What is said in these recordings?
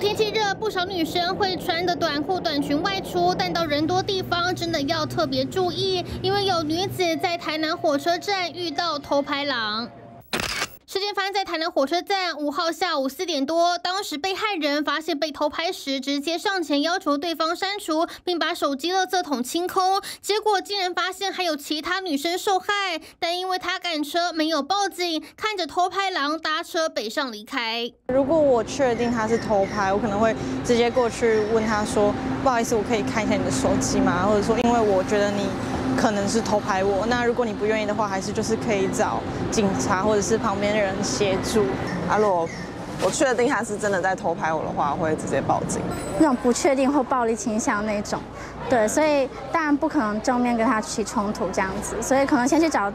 天气热，不少女生会穿着短裤、短裙外出，但到人多地方真的要特别注意，因为有女子在台南火车站遇到偷拍狼。 事件发生在台南火车站5号下午4点多，当时被害人发现被偷拍时，直接上前要求对方删除，并把手机垃圾桶清空。结果竟然发现还有其他女生受害，但因为他赶车没有报警，看着偷拍狼搭车北上离开。如果我确定他是偷拍，我可能会直接过去问他说：“不好意思，我可以看一下你的手机吗？”或者说，因为我觉得你 可能是偷拍我，那如果你不愿意的话，还是就是可以找警察或者是旁边的人协助。如果我确定他是真的在偷拍我的话，我会直接报警。那种不确定或暴力倾向那种，对，所以当然不可能正面跟他起冲突这样子，所以可能先去找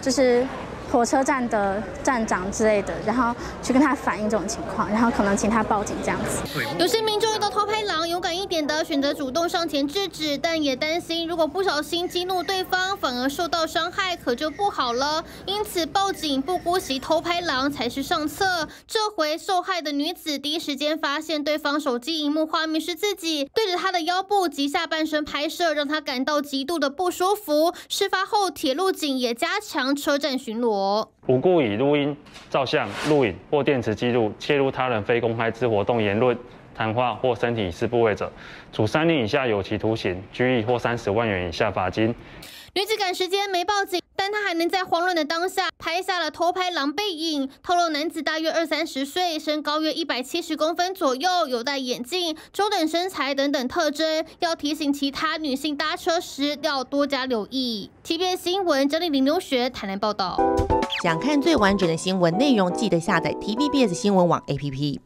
就是火车站的站长之类的，然后去跟他反映这种情况，然后可能请他报警这样子。有些民众遇到偷拍狼，勇敢一点的选择主动上前制止，但也担心如果不小心激怒对方，反而受到伤害，可就不好了。因此报警不姑息偷拍狼才是上策。这回受害的女子第一时间发现对方手机荧幕画面是自己对着她的腰部及下半身拍摄，让她感到极度的不舒服。事发后，铁路警也加强车站巡逻。 无故以录音、照相、录影或电磁记录窃录他人非公开之活动、言论、谈话或身体之部位者，处3年以下有期徒刑、拘役或30万元以下罚金。女子赶时间没报警，但她还能在慌乱的当下拍下了偷拍狼背影。透露男子大约20-30岁，身高约170公分左右，有戴眼镜，中等身材等等特征，要提醒其他女性搭车时要多加留意。TVBS 新闻张丽玲、刘学台南报道。想看最完整的新闻内容，记得下载 TVBS 新闻网 APP。